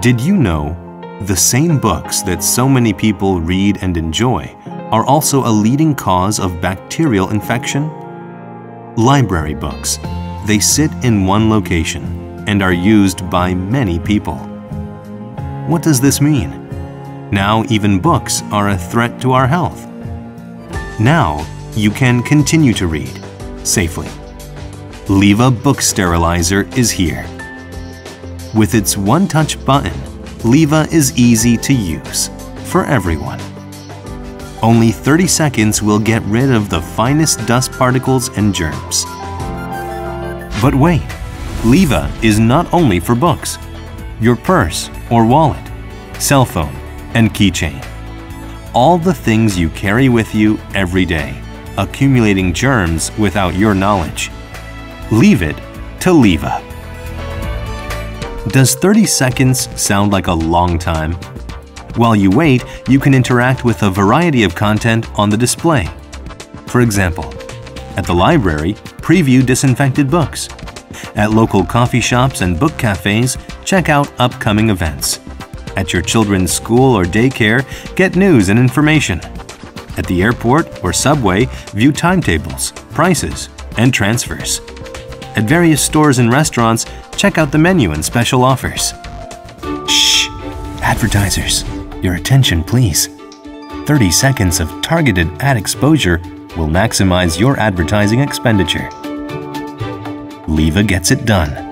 Did you know the same books that so many people read and enjoy are also a leading cause of bacterial infection? Library books. They sit in one location and are used by many people. What does this mean? Now even books are a threat to our health. Now you can continue to read safely. Leva Book Sterilizer is here. With its one-touch button, Leva is easy to use for everyone. Only 30 seconds will get rid of the finest dust particles and germs. But wait, Leva is not only for books. Your purse or wallet, cell phone, and keychain. All the things you carry with you every day, accumulating germs without your knowledge. Leave it to Leva. Does 30 seconds sound like a long time? While you wait, you can interact with a variety of content on the display. For example, at the library, preview disinfected books. At local coffee shops and book cafes, check out upcoming events. At your children's school or daycare, get news and information. At the airport or subway, view timetables, prices, and transfers. At various stores and restaurants, check out the menu and special offers. Shh! Advertisers, your attention please. 30 seconds of targeted ad exposure will maximize your advertising expenditure. Leva gets it done.